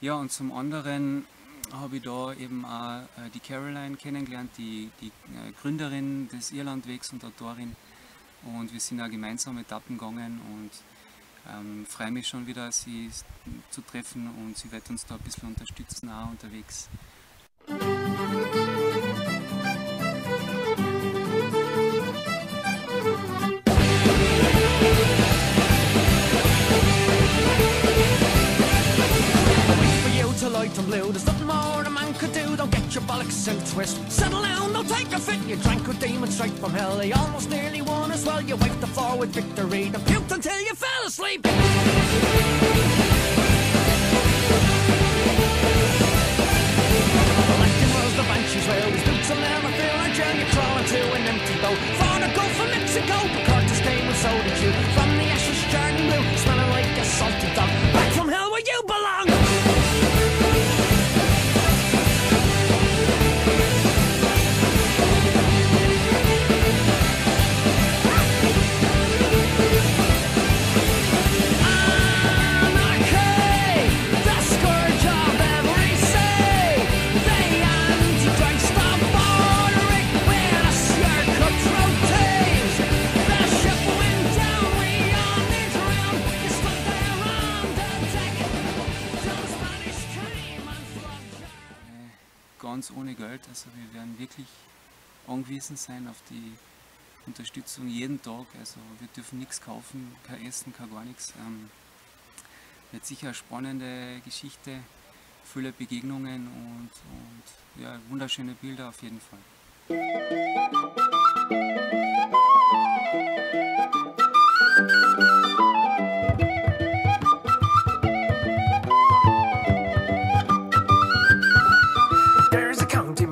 Ja, und zum anderen habe ich da eben auch die Caroline kennengelernt, die Gründerin des Irlandwegs und Autorin. Und wir sind auch gemeinsam Etappen gegangen und freue mich schon wieder, sie zu treffen, und sie wird uns da ein bisschen unterstützen, auch unterwegs. There's nothing more a man could do. Don't get your bollocks and twist. Settle down, don't take a fit. You drank a demon straight from hell. He almost nearly won as well. You wiped the floor with victory. Then puked until you fell asleep. The legend was the Banshee's will. His boots will never feel like jail. You crawl into an empty boat. Far to go for Mexico, but Curtis came and so did you. From the ashes, Jordan blue, smelling like a salted dog. Back from hell where you belong. Ganz ohne Geld, also wir werden wirklich angewiesen sein auf die Unterstützung jeden Tag, also wir dürfen nichts kaufen, kein Essen, kein gar nichts. Wird sicher eine spannende Geschichte, viele Begegnungen und ja, wunderschöne Bilder auf jeden Fall.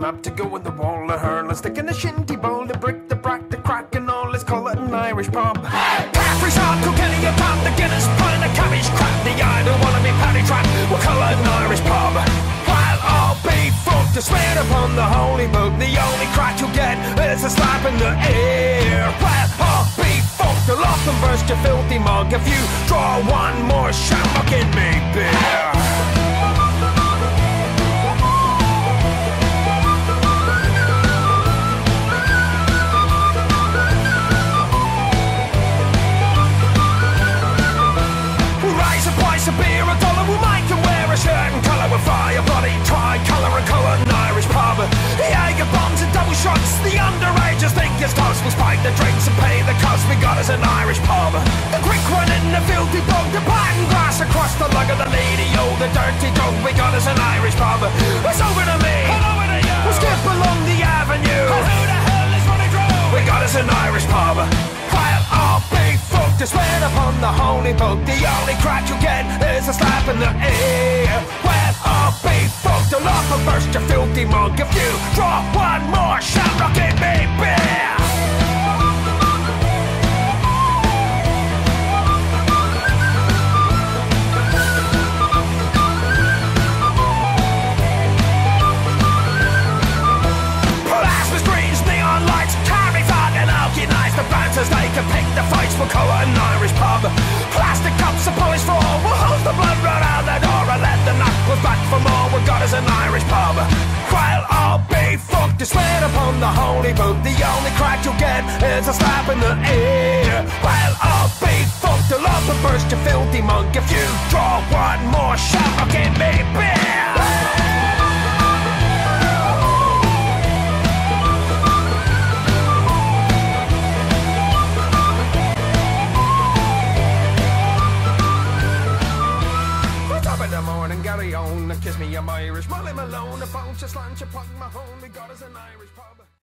Up to go in the wall of hurl and stick in the shinty bowl, the brick, the brack, the crack and all, let's call it an Irish pub. Hey! Caffrey's hard, Kilkenny, a pub, the Guinness, pint, the cabbage, crap, the I don't wanna be paddy trapped, we'll call it an Irish pub. While I'll be fucked to swear upon the holy book, the only crack you'll get is a slap in the ear. While I'll be fucked, I'll often burst your filthy mug if you draw one more shot, I'll give me beer. The drinks and pay the cost, we got us an Irish pub. The quick one in the filthy dog, the pattern grass across the lug of the lady, oh the dirty dog, we got us an Irish pub. It's over to me, and over to you, we'll skip along the avenue, and who the hell is running through? We got us an Irish pub. While I'll be fucked, I swear upon the holy book, the only crack you get is a slap in the ear. While I'll be fucked, I'll often burst your filthy mug if you draw one more shot, I'll give me beer. Upon the holy book, the only crack you'll get is a slap in the ear. Well, I'll be fucked, I'll up and burst your filthy mug if you draw one more shot, I'll give me beer. Kiss me, I'm Irish. While I'm alone, a bunch of slants, you plug my home. We got us an Irish pub.